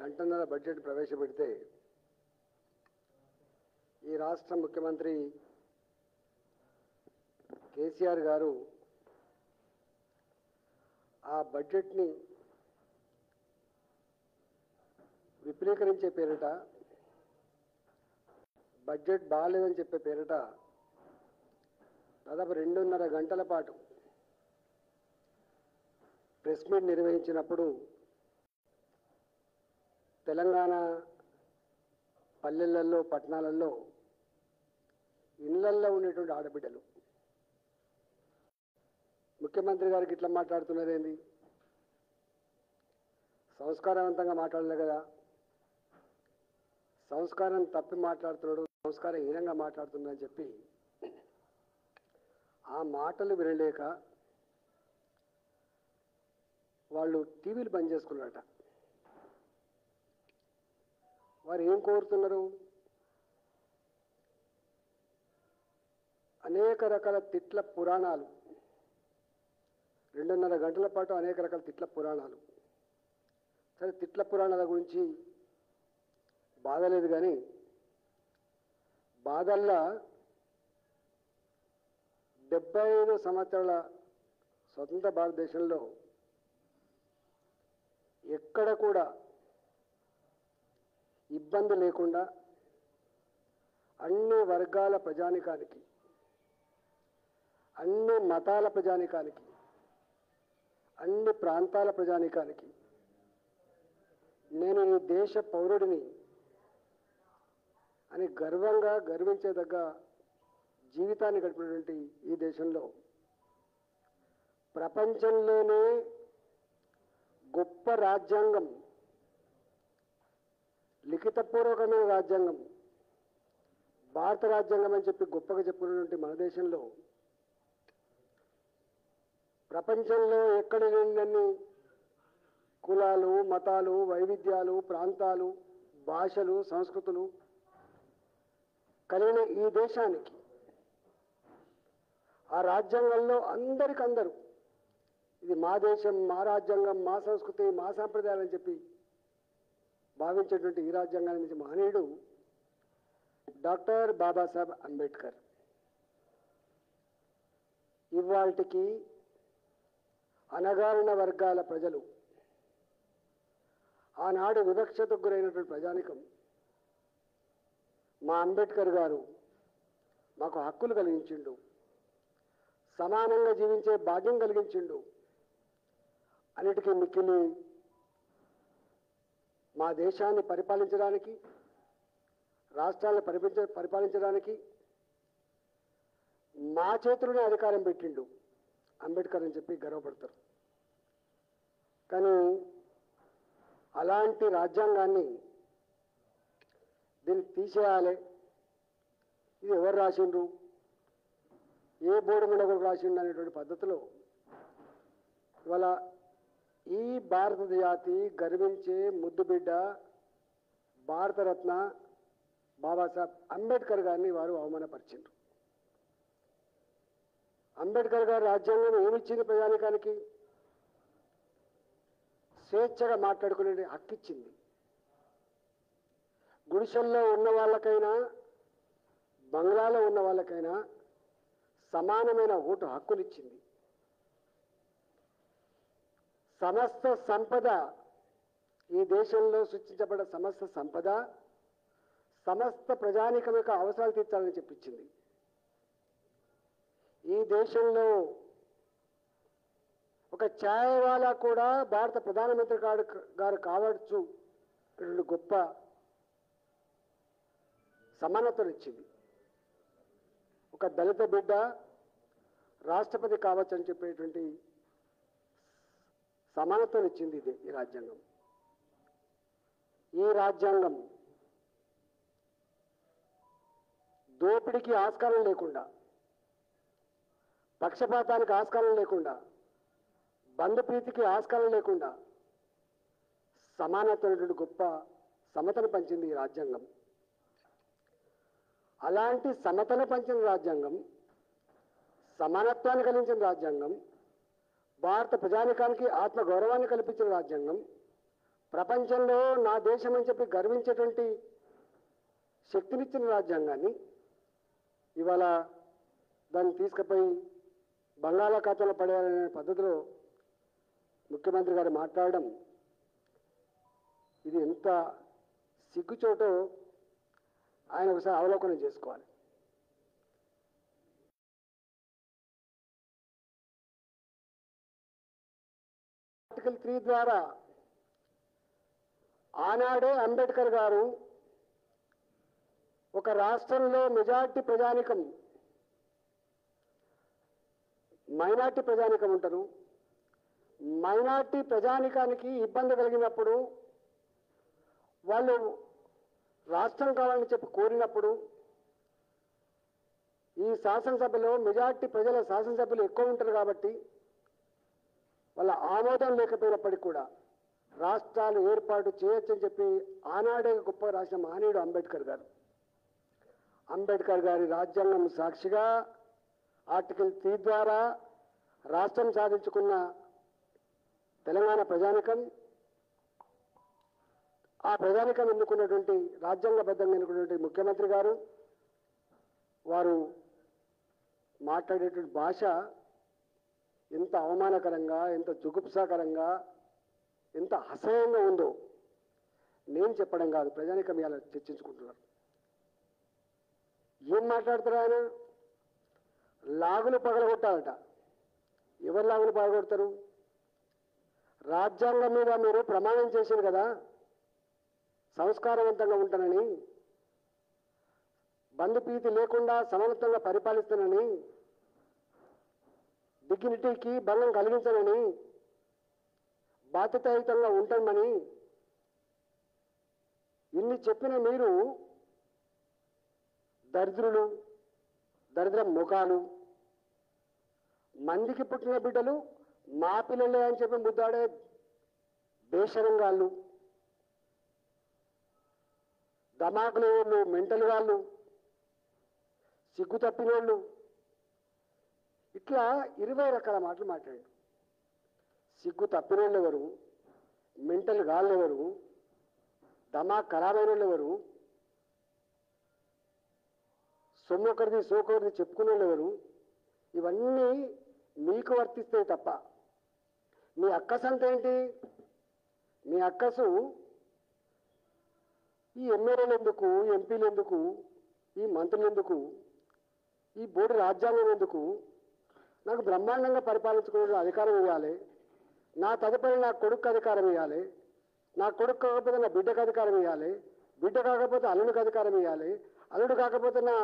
గంటన్నర బడ్జెట్ ప్రవేశపెడితే ఈ రాష్ట్ర ముఖ్యమంత్రి కేసీఆర్ గారు ఆ బడ్జెట్ ని విప్రేకరించే పేరిట బడ్జెట్ బాలేదని చెప్పే పేరిట దాదాపు 2.5 గంటల పాటు ప్రెస్ మీట్ నిర్వహించినప్పుడు తెలంగాణ పల్లెలలో పట్టణాలలో ఇళ్లల్లో ఉన్నటువంటి ఆడబిడ్డలు ముఖ్యమంత్రి గారికి ఇట్లా మాట్లాడుతున్నారేంది, సంస్కారవంతంగా మాట్లాడలే కదా, సంస్కారం తప్పి మాట్లాడుతున్నాడు, సంస్కారహీనంగా మాట్లాడుతున్నాడని చెప్పి ఆ మాటలు వినలేక వాళ్ళు టీవీలు బంద్ చేసుకున్నారట. వారు ఏం కోరుతున్నారు? అనేక రకాల తిట్ల పురాణాలు, 2.5 గంటల పాటు అనేక రకాల తిట్ల పురాణాలు. సరే, తిట్ల పురాణాల గురించి బాధ లేదు, కానీ బాధల్లా 75 సంవత్సరాల స్వతంత్ర భారతదేశంలో ఎక్కడ కూడా ఇబ్బంది లేకుండా అన్ని వర్గాల ప్రజానికానికి, అన్ని మతాల ప్రజానికానికి, అన్ని ప్రాంతాల ప్రజానికానికి నేను ఈ దేశ పౌరుడిని అని గర్వంగా గర్వించేదగ్గ జీవితాన్ని గడిపినటువంటి ఈ దేశంలో ప్రపంచంలోనే గొప్ప రాజ్యాంగం, లిఖితపూర్వకమైన రాజ్యాంగం భారత రాజ్యాంగం అని చెప్పి గొప్పగా చెప్పుకున్నటువంటి మన దేశంలో ప్రపంచంలో ఎక్కడ లేని కులాలు, మతాలు, వైవిధ్యాలు, ప్రాంతాలు, భాషలు, సంస్కృతులు కలిగిన ఈ దేశానికి ఆ రాజ్యాంగంలో అందరికందరూ ఇది మా దేశం, మా రాజ్యాంగం, మా సంస్కృతి, మా సాంప్రదాయాలు అని చెప్పి భావించేటువంటి ఈ రాజ్యాంగాన్ని నుంచి మహనీయుడు డాక్టర్ బాబాసాహెబ్ అంబేద్కర్ ఇవాళకి అనగారిన వర్గాల ప్రజలు, ఆనాడు వివక్షతకు గురైనటువంటి ప్రజానికం మా అంబేద్కర్ గారు మాకు హక్కులు కలిగించిండు, సమానంగా జీవించే భాగ్యం కలిగించిండు. అన్నిటికీ మిక్కిలి మా దేశాన్ని పరిపాలించడానికి, రాష్ట్రాలను పరిపాలించడానికి మా చేతుల్లోనే అధికారం పెట్టిండు అంబేద్కర్ అని చెప్పి గర్వపడతారు. కానీ అలాంటి రాజ్యాంగాన్ని దీన్ని తీసేయాలి, ఇది ఎవరు రాసిండ్రు, ఏ బోర్డు మీద ఒకరు రాసిండు అనేటువంటి పద్ధతిలో ఇవాళ ఈ భారత జాతి గర్వించే ముద్దుబిడ్డ భారతరత్న బాబాసాహెబ్ అంబేద్కర్ గారిని వారు అవమానపరిచిండ్రు. అంబేద్కర్ గారు రాజ్యాంగం ఏమిచ్చింది? ప్రజానికానికి స్వేచ్ఛగా మాట్లాడుకునే హక్కు ఇచ్చింది. గుడిసెల్లో ఉన్న వాళ్ళకైనా, బంగ్లాలో ఉన్న వాళ్ళకైనా సమానమైన ఓటు హక్కులు ఇచ్చింది. సమస్త సంపద, ఈ దేశంలో సృష్టించబడ్డ సమస్త సంపద సమస్త ప్రజానికం యొక్క అవసరాలు తీర్చాలని చెప్పించింది. ఈ దేశంలో ఒక ఛాయవాలా కూడా భారత ప్రధానమంత్రి గారు కావచ్చు, గొప్ప సమానతను ఇచ్చింది. ఒక దళిత బిడ్డ రాష్ట్రపతి కావచ్చు అని చెప్పేటువంటి సమానతను ఇచ్చింది ఇది ఈ రాజ్యాంగం. ఈ రాజ్యాంగం దోపిడీకి ఆస్కారం లేకుండా, పక్షపాతానికి ఆస్కారం లేకుండా, బంధుప్రీతికి ఆస్కారం లేకుండా సమానతను, గొప్ప సమతను పంచింది ఈ రాజ్యాంగం. అలాంటి సమతను పంచిన రాజ్యాంగం, సమానత్వాన్ని కలిగించిన రాజ్యాంగం, భారత ప్రజానికానికి ఆత్మగౌరవాన్ని కల్పించిన రాజ్యాంగం, ప్రపంచంలో నా దేశం అని చెప్పి గర్వించేటువంటి శక్తినిచ్చిన రాజ్యాంగాన్ని ఇవాళ దాన్ని తీసుకుపోయి బంగాళాఖాతంలో పడేయాలనే పద్ధతిలో ముఖ్యమంత్రి గారు మాట్లాడడం ఇది ఎంత సిగ్గుచోటో ఆయన ఒకసారి అవలోకనం చేసుకోవాలి. ఆర్టికల్ 3 ద్వారా ఆనాడే అంబేద్కర్ గారు ఒక రాష్ట్రంలో మెజారిటీ ప్రజానికం మైనార్టీ ప్రజానికం ఉంటారు. మైనార్టీ ప్రజానికానికి ఇబ్బంది కలిగినప్పుడు వాళ్ళు రాష్ట్రం కావాలని చెప్పి కోరినప్పుడు ఈ శాసనసభలో మెజారిటీ ప్రజల శాసనసభ్యులు ఎక్కువ ఉంటారు కాబట్టి వాళ్ళ ఆమోదం లేకపోయినప్పటికీ కూడా రాష్ట్రాలు ఏర్పాటు చేయొచ్చని చెప్పి ఆనాడే గొప్ప రాసిన మహనీయుడు అంబేద్కర్ గారు. అంబేద్కర్ గారి రాజ్యాంగం సాక్షిగా ఆర్టికల్ 3 ద్వారా రాష్ట్రం సాధించుకున్న తెలంగాణ ప్రజానికం, ఆ ప్రజానికం ఎన్నుకున్నటువంటి రాజ్యాంగబద్ధంగా ఎన్నుకున్నటువంటి ముఖ్యమంత్రి గారు వారు మాట్లాడేటువంటి భాష ఎంత అవమానకరంగా, ఎంత జుగుప్సాకరంగా, ఎంత అసహ్యంగా ఉందో నేను చెప్పడం కాదు, ప్రజానికం ఇలా చర్చించుకుంటున్నారు. ఏం మాట్లాడతారు? ఆయన లాగులు పగలగొట్టాలట. ఎవరు లాగులు పగలగొడతారు? రాజ్యాంగం మీద మీరు ప్రమాణం చేశారు కదా సంస్కారవంతంగా ఉంటానని, బంధుప్రీతి లేకుండా సమానత్వంగా పరిపాలిస్తానని, డిగ్నిటీకి భంగం కలిగించనని, బాధ్యతాయుతంగా ఉంటామని ఇన్ని చెప్పిన మీరు దరిద్రులు, దరిద్ర ముఖాలు, మందికి పుట్టిన బిడ్డలు మా పిల్లలే అని చెప్పి ముద్దాడే బేషరంగాళ్ళు, ధమాకులు వాళ్ళు, మెంటల్ వాళ్ళు, సిగ్గు తప్పిన వాళ్ళు, ఇట్లా 20 రకాల మాటలు మాట్లాడారు. సిగ్గు తప్పిన వాళ్ళు ఎవరు? మెంటల్ గాళ్ళు ఎవరు? దమా ఖరాబైన వాళ్ళు ఎవరు? సొమ్మొకరిది సోకొకరిది చెప్పుకునే వాళ్ళు ఎవరు? ఇవన్నీ మీకు వర్తిస్తాయి తప్ప మీ అక్కసు అంతా ఏంటి? మీ అక్కసు ఈ ఎమ్మెల్యేలు ఎందుకు, ఎంపీలు ఎందుకు, ఈ మంత్రులు ఎందుకు, ఈ బోర్డు రాజ్యాంగం ఎందుకు, నాకు బ్రహ్మాండంగా పరిపాలించుకునే అధికారం ఇవ్వాలి, నా తదుపరి నా కొడుకు అధికారం ఇవ్వాలి, నా కొడుకు కాకపోతే నా బిడ్డకు అధికారం ఇవ్వాలి, బిడ్డ కాకపోతే అల్లుడికి అధికారం ఇవ్వాలి, అల్లుడు కాకపోతే నా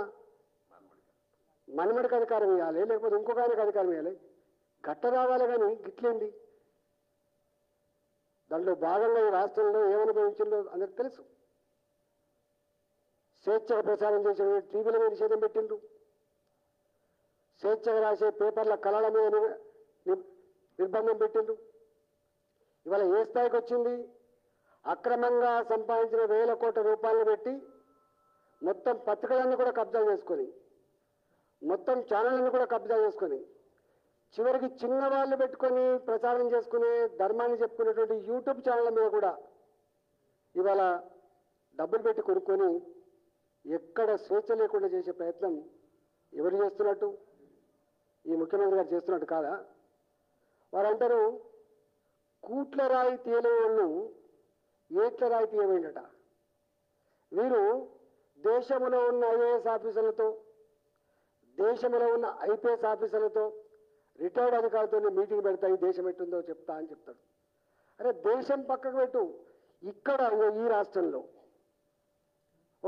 మనమడికి అధికారం ఇవ్వాలి, లేకపోతే ఇంకొక ఆయనకు అధికారం ఇవ్వాలి. గట్ట రావాలి కానీ గిట్లేండి. దాంట్లో భాగంగా ఈ రాష్ట్రంలో ఏమనుభవించిందో అందరికి తెలుసు. స్వేచ్ఛగా ప్రచారం చేసిన టీవీల మీద నిషేధం పెట్టిండు, స్వేచ్ఛగా రాసే పేపర్ల కళల మీద నిర్బంధం పెట్టిండు. ఇవాళ ఏ స్థాయికి వచ్చింది? అక్రమంగా సంపాదించిన వేల కోట్ల రూపాయలు పెట్టి మొత్తం పత్రికలన్నీ కూడా కబ్జా చేసుకొని, మొత్తం ఛానళ్ళని కూడా కబ్జా చేసుకొని, చివరికి చిన్నవాళ్ళు పెట్టుకొని ప్రచారం చేసుకునే ధర్మాన్ని చెప్పుకునేటువంటి యూట్యూబ్ ఛానళ్ళ మీద కూడా ఇవాళ డబ్బులు పెట్టి కొనుక్కొని ఎక్కడ స్వేచ్ఛ లేకుండా చేసే ప్రయత్నం ఎవరు చేస్తున్నట్టు? ఈ ముఖ్యమంత్రి గారు చేస్తున్నట్టు కాదా? వారంటారు కూట్ల రాయి తీయలేని వాళ్ళు ఏట్ల రాయి తీయబోయిందట. వీరు దేశంలో ఉన్న ఐఏఎస్ ఆఫీసర్లతో, దేశంలో ఉన్న ఐపీఎస్ ఆఫీసర్లతో, రిటైర్డ్ అధికారులతో మీటింగ్ పెడతాయి, దేశం ఎట్టుందో చెప్తా అని చెప్తాడు. అరే దేశం పక్కకు పెట్టు, ఇక్కడ ఈ రాష్ట్రంలో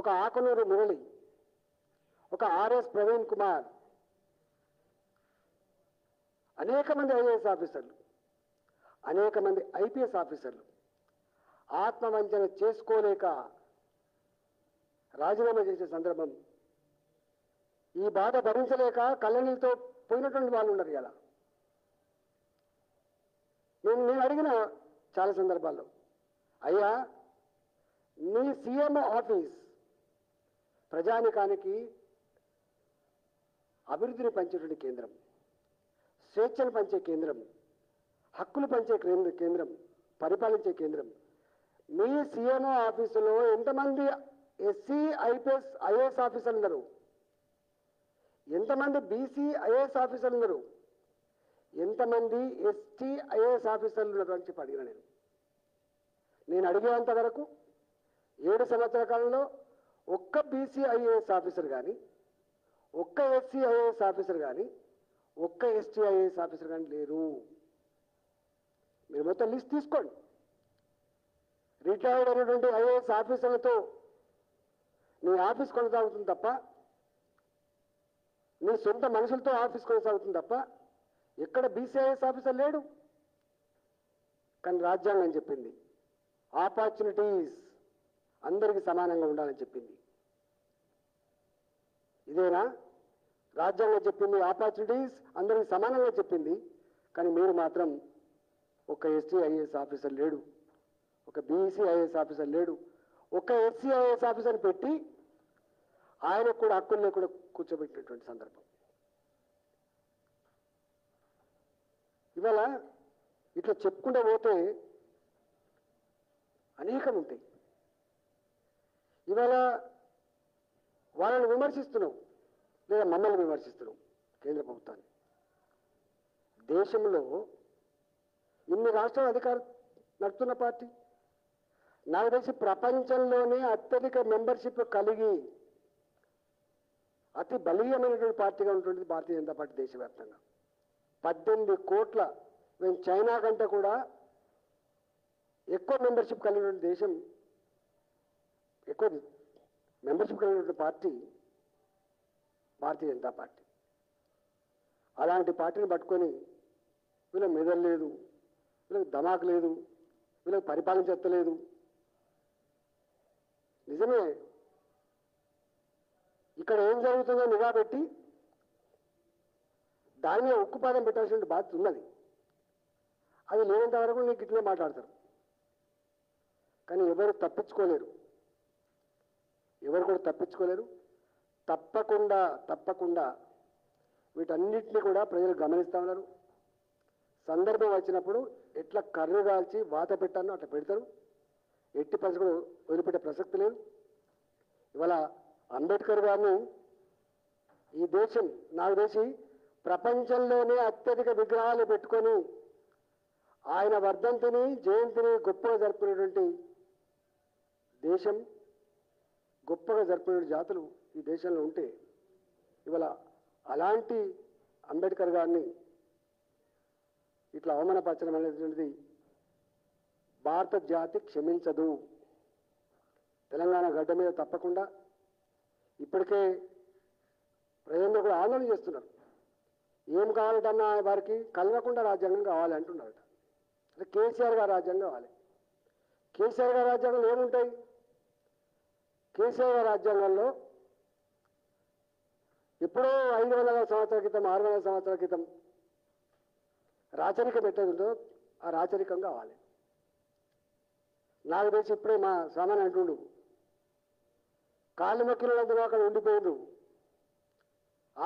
ఒక ఆకునూరు మురళి, ఒక ఆర్ఎస్ ప్రవీణ్ కుమార్, అనేక మంది ఐఏఎస్ ఆఫీసర్లు, అనేక మంది ఐపీఎస్ ఆఫీసర్లు ఆత్మవంచన చేసుకోలేక రాజీనామా చేసే సందర్భం, ఈ బాధ భరించలేక కళ్ళనీళ్ళతో పోయినటువంటి వాళ్ళు ఉన్నారు. ఇలా నేను అడిగిన చాలా సందర్భాల్లో, అయ్యా మీ సీఎం ఆఫీస్ ప్రజానికానికి అభివృద్ధిని పంచేటువంటి కేంద్రం, స్వేచ్ఛను పంచే కేంద్రం, హక్కులు పంచే కేంద్రం, పరిపాలించే కేంద్రం, మీ సిఎన్ఓ ఆఫీసులో ఎంతమంది ఎస్సీ ఐపీఎస్ ఐఏఎస్ ఆఫీసర్లు ఉన్నారు, ఎంతమంది బీసీ ఐఏఎస్ ఆఫీసర్లు ఉన్నారు, ఎంతమంది ఎస్టీ ఐఏఎస్ ఆఫీసర్లు ఉన్నారు అని చెప్పి అడిగిన. నేను అడిగేంత వరకు 7 సంవత్సరాల కాలంలో ఒక్క బీసీ ఐఏఎస్ ఆఫీసర్ కానీ, ఒక్క ఎస్సీ ఐఏఎస్ ఆఫీసర్ కానీ, ఒక్క ఎస్టీ ఐఏఎస్ ఆఫీసర్ కానీ లేరు. మీరు మొత్తం లిస్ట్ తీసుకోండి. రిటైర్డ్ అయినటువంటి ఐఏఎస్ ఆఫీసర్లతో నీ ఆఫీస్ కొనసాగుతుంది తప్ప, నీ సొంత మనుషులతో ఆఫీస్ కొనసాగుతుంది తప్ప ఎక్కడ బీసీఐఎస్ ఆఫీసర్ లేడు. కానీ రాజ్యాంగం చెప్పింది ఆపర్చునిటీస్ అందరికీ సమానంగా ఉండాలని చెప్పింది. ఇదేనా రాజ్యాంగం చెప్పింది? ఆపర్చునిటీస్ అందరికీ సమానంగా చెప్పింది. కానీ మీరు మాత్రం ఒక ఎస్టీ ఐఏఎస్ ఆఫీసర్ లేడు, ఒక బీసీ ఐఏఎస్ ఆఫీసర్ లేడు, ఒక ఎస్సీ ఐఏఎస్ ఆఫీసర్ని పెట్టి ఆయనకు కూడా హక్కుల్ని కూడా కూర్చోబెట్టినటువంటి సందర్భం. ఇవాళ ఇట్లా చెప్పుకుంటూ పోతే అనేకం ఉంటాయి. ఇవాళ వాళ్ళని విమర్శిస్తున్నావు లేదా మమ్మల్ని విమర్శిస్తున్నావు, కేంద్ర ప్రభుత్వాన్ని. దేశంలో ఇన్ని రాష్ట్రాల అధికారులు నడుతున్న పార్టీ, నాకు తెలిసి ప్రపంచంలోనే అత్యధిక మెంబర్షిప్ కలిగి అతి బలీయమైనటువంటి పార్టీగా ఉన్నటువంటిది భారతీయ జనతా పార్టీ దేశవ్యాప్తంగా. 18 కోట్ల, మేము చైనా కంటే కూడా ఎక్కువ మెంబర్షిప్ కలిగినటువంటి దేశం, ఎక్కువ మెంబర్షిప్ కలిగినటువంటి పార్టీ భారతీయ జనతా పార్టీ. అలాంటి పార్టీని పట్టుకొని వీళ్ళకి మెదడు లేదు, వీళ్ళకి ధమాకు లేదు, వీళ్ళకి పరిపాలించలేదు. నిజమే, ఇక్కడ ఏం జరుగుతుందో నిఘా పెట్టి దాని మీద ఉక్కుపాదం పెట్టాల్సిన బాధ్యత ఉన్నది. అది లేనంత వరకు నీకు ఇట్లే మాట్లాడతారు. కానీ ఎవరు తప్పించుకోలేరు, ఎవరు కూడా తప్పించుకోలేరు. తప్పకుండా వీటన్నిటినీ కూడా ప్రజలు గమనిస్తూ ఉన్నారు. సందర్భం వచ్చినప్పుడు ఎట్లా కర్రు కాల్చి వాత పెట్టానో అట్లా పెడతారు. ఎట్టి పరిస్థితులు వదిలిపెట్టే ప్రసక్తి లేదు. ఇవాళ అంబేద్కర్ గారిని ఈ దేశం, నాకు తెలిసి ప్రపంచంలోనే అత్యధిక విగ్రహాలు పెట్టుకొని ఆయన వర్ధంతిని, జయంతిని గొప్పగా జరుపుకునేటువంటి దేశం, గొప్పగా జరుపుకునే జాతులు ఈ దేశంలో ఉంటే, ఇవాళ అలాంటి అంబేద్కర్ గారిని ఇట్లా అవమానపరచడం అనేటువంటిది భారత జాతి క్షమించదు. తెలంగాణ గడ్డ మీద తప్పకుండా, ఇప్పటికే ప్రజలందరూ కూడా ఆందోళన చేస్తున్నారు. ఏం కావాలంటన్నా వారికి కలవకుండా రాజ్యాంగం కావాలంటున్నారట. అంటే కేసీఆర్ గారి రాజ్యాంగం కావాలి. కేసీఆర్ గారి రాజ్యాంగంలో ఏముంటాయి? కేసీఆర్ గారి రాజ్యాంగంలో ఎప్పుడో 500 సంవత్సరాల క్రితం, 600 సంవత్సరాల క్రితం రాచరికం ఎట్టుందో ఆ రాచరికం కావాలి. నాకు తెలిసి ఇప్పుడే మా సామాన్య అంటుండు, కాళ్ళు మొక్కినందుకు అక్కడ ఉండిపోయిండ్రు,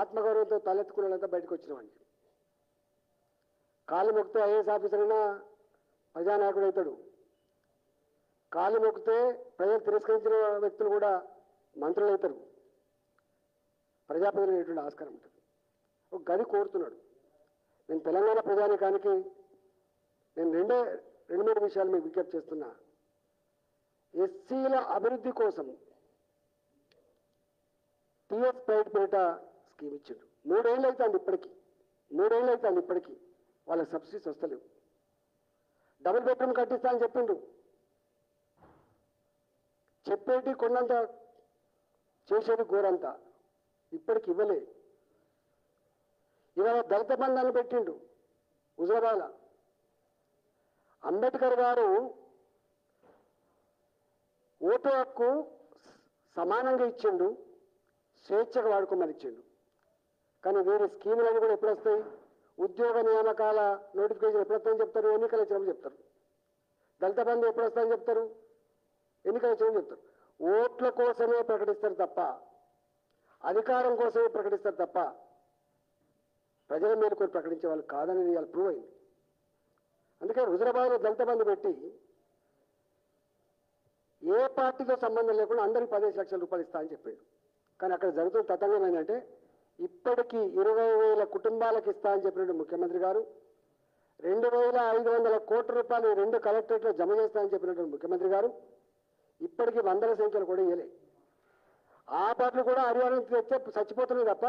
ఆత్మగౌరవంతో తలెత్తుకున్నంతా బయటకు వచ్చినామని. కాళ్ళు మొక్కితే ఐఏఎస్ ఆఫీసర్ అయినా ప్రజానాయకుడు అవుతాడు, కాళ్ళు మొక్కితే ప్రజలు తిరస్కరించిన వ్యక్తులు కూడా మంత్రులు అవుతారు, ప్రజాప్రతినిధులు అనేటువంటి ఆస్కారం ఉంటుంది. ఒక గది కోరుతున్నాడు. నేను తెలంగాణ ప్రజానికానికి నేను రెండు మూడు విషయాలు మీకు విజ్ఞప్తి చేస్తున్నా. ఎస్సీల అభివృద్ధి కోసం టీఎస్ ప్రైవేట్ పేరిట స్కీమ్ ఇచ్చిండు. 3 ఏళ్ళు అవుతుంది ఇప్పటికీ వాళ్ళకి సబ్సిడీస్ వస్తలేవు. డబుల్ బెడ్రూమ్ కట్టిస్తా అని చెప్పిండు. చెప్పేటి కొండంత, చేసేది గోరంతా. ఇప్పటికి ఇవ్వలే. ఇవాళ దళిత బంధాన్ని పెట్టిండు హుజరాబాద్. అంబేద్కర్ గారు ఓటు హక్కు సమానంగా ఇచ్చిండు, స్వేచ్ఛగా వాడుకోమని ఇచ్చిండు. కానీ వేరే స్కీములన్నీ కూడా ఎప్పుడు వస్తాయి? ఉద్యోగ నియామకాల నోటిఫికేషన్ ఎప్పుడు వస్తాయని చెప్తారు? ఎన్నికలు వచ్చినప్పుడు చెప్తారు. దళిత బంధు ఎప్పుడు వస్తాయని చెప్తారు? ఎన్నికలు వచ్చినప్పుడు చెప్తారు. ఓట్ల కోసమే ప్రకటిస్తారు తప్ప, అధికారం కోసమే ప్రకటిస్తారు తప్ప ప్రజల మేరకు ప్రకటించే వాళ్ళు కాదని ఇవాళ ప్రూవ్ అయింది. అందుకే హుజరాబాద్లో దళిత బంధు పెట్టి पार्टी तो संबंध लेकिन अंदर 15 लक्षल रूपये अगर जो ततंगमेंटे इपड़की 20,000 कुटाल की मुख्यमंत्री गारू 2,500 कोट्ल रूपये 2 कलेक्टरेट जमचे मुख्यमंत्री गारू इपड़की वंदल संख्य आ पार्टी हरियाणा सचिपोतने तप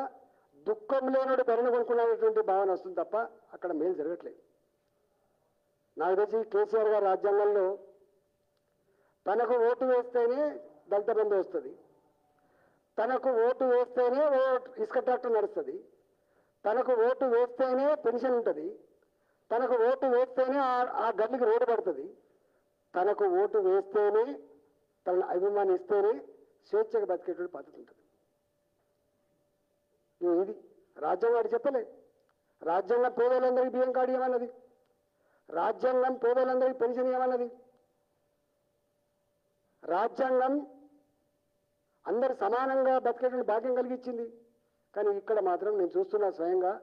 दुखम लेने बेरण को भावना वस्तु तप अ मेल जरगट्ले కేసీఆర్ गारु राज्यांगंलो तनकु ओटु वेस्तेने दलित बंधु वस्तुंदी तनकु ओटु वेस्तेने इस्क ट्राक्टर नडुस्तुंदी तनकु ओटु वेस्तेने पेंशन उंटदी तनकु ओटु वेस्तेने आ गल्लिकी रोड पडुतदी तनकु ओटु वेस्तेने तन अभिमानिस्तेने स्वेच्छगा बतिकेटोडि पद्धति उंटदी इदि राज्यवादी चेप्पले राज्यांगं पेदలందరికీ బియ్యం కార్డియమన్నది రాజ్యంగం పేదలందరికీ పెన్షన్ ఇవ్వాలన్నది రాజ్యంగం అందరూ సమానంగా బతికేటువంటి భాగ్యం కలిగించింది కానీ ఇక్కడ మాత్రం నేను చూస్తున్నా స్వయంగా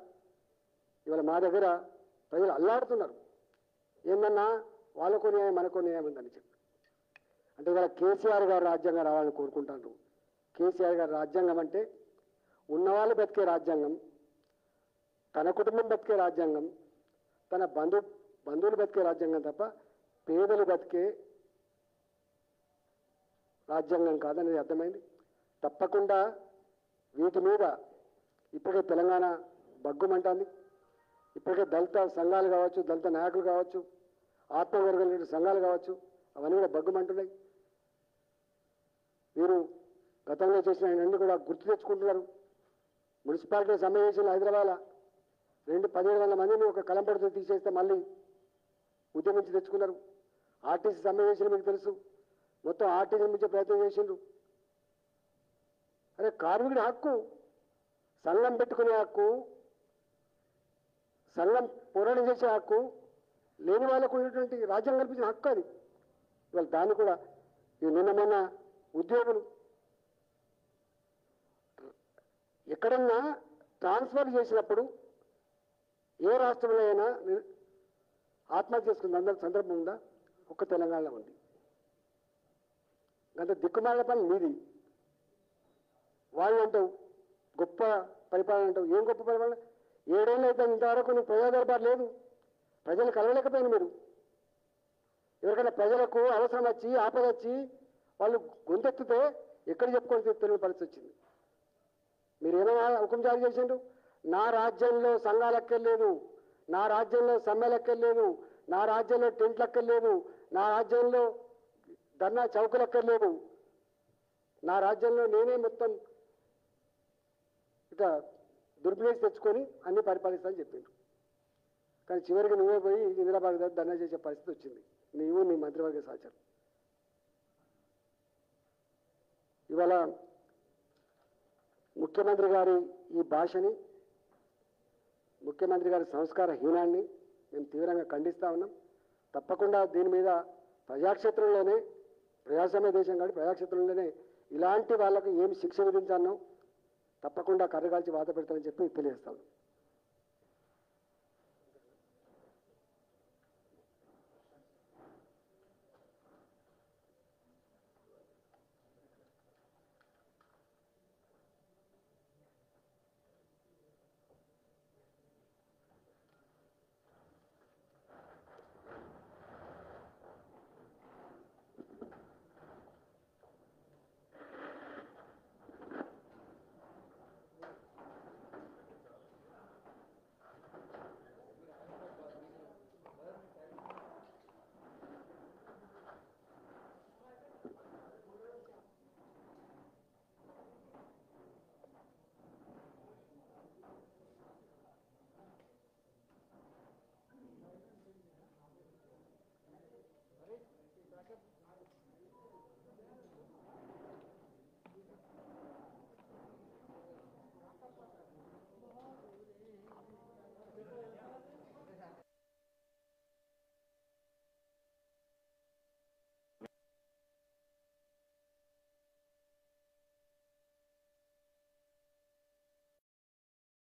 ఇవాల మా దగ్గర ప్రజలు అల్లాడుతున్నారు ఏమన్నా వాళ్ళకు న్యాయం మనకు న్యాయం ఉందని చెప్పి అంటే ఇవాల కేసీఆర్ గారు రాజ్యంగా రావాలని కోరుకుంటారు కేసీఆర్ గారు రాజ్యంగం అంటే ఉన్నవాళ్ళు బతికే రాజ్యంగం తన కుటుంబం బతికే రాజ్యంగం తన బంధువులు బతికే రాజ్యంగం తప్ప పేదలు బతికే రాజ్యంగం కాదని అర్థమైంది తప్పకుండా వీటి మీద ఇప్పటికే తెలంగాణ బగ్గుమంటుంది ఇప్పటికే దళిత సంఘాలు కావచ్చు దళిత నాయకులు కావచ్చు ఆత్మవర్గల సంఘాలు కావచ్చు అవన్నీ కూడా బగ్గుమంటున్నాయి వీరు గతంలో చేసిన అన్ని కూడా గుర్తు తెచ్చుకుంటున్నారు మున్సిపాలిటీ సమావేశం హైదరాబాద్ 2,17 మందిని ఒక కలంపడతో తీసేస్తే మళ్ళీ ఉద్యమించి తెచ్చుకున్నారు ఆర్టీసీ సమావేశం మీకు తెలుసు మొత్తం ఆర్టీసీ నుంచి ప్రయత్నం చేశారు అరే కార్మికుడి హక్కు సంఘం పెట్టుకునే హక్కు సంఘం పోరాటం చేసే హక్కు లేని వాళ్ళకు ఉన్నటువంటి రాజ్యం కల్పించిన హక్కు అది ఇవాళ దాన్ని కూడా ఈ నిన్నమన్న ఉద్యోగులు ఎక్కడన్నా ట్రాన్స్ఫర్ చేసినప్పుడు ఏ రాష్ట్రంలో అయినా ఆత్మహత్య చేసుకున్న అందరి సందర్భం ఉందా ఒక్క తెలంగాణలో ఉంది గత దిక్కుమాల పని మీది వాళ్ళు అంటావు గొప్ప పరిపాలన అంటావు ఏం గొప్ప పరిపాలన 7 ఏళ్ళు అయితే ఇంతవరకు నీకు ప్రజాదర్బార్ లేదు ప్రజలు కలవలేకపోయినా మీరు ఎవరికైనా ప్రజలకు అవసరం వచ్చి ఆపద వచ్చి వాళ్ళు గొంతెత్తితే ఎక్కడ చెప్పుకొని తెలియని పరిస్థితి వచ్చింది మీరు ఏమైనా హుకుం జారీ చేసిండ్రు నా రాజ్యంలో సంఘాలక్కర్లేదు నా రాజ్యంలో సమ్మెలక్కర్లేదు నా రాజ్యంలో టెంట్లక్కర్లేదు నా రాజ్యంలో ధర్నా చౌకలక్కర్లేదు నా రాజ్యంలో నేనే మొత్తం ఇక దుర్వినియోగం తెచ్చుకొని అన్ని పరిపాలిస్తానని చెప్పిండ్రు కానీ చివరికి నువ్వే పోయి ఇందిరాబాద్ దగ్గర ధర్నా చేసే పరిస్థితి వచ్చింది నీవు నీ మంత్రివర్గ సహచరులు ఇవాళ ముఖ్యమంత్రి గారి ఈ భాషని ముఖ్యమంత్రి గారి సంస్కార హీనాన్ని మేము తీవ్రంగా ఖండిస్తా ఉన్నాం తప్పకుండా దీని మీద ప్రజాక్షేత్రంలోనే ప్రజాస్వామ్య దేశం కాబట్టి ప్రజాక్షేత్రంలోనే ఇలాంటి వాళ్ళకు ఏమి శిక్ష విధించానో తప్పకుండా కర్రగాల్చి వాత పెడతామని చెప్పి తెలియజేస్తాను.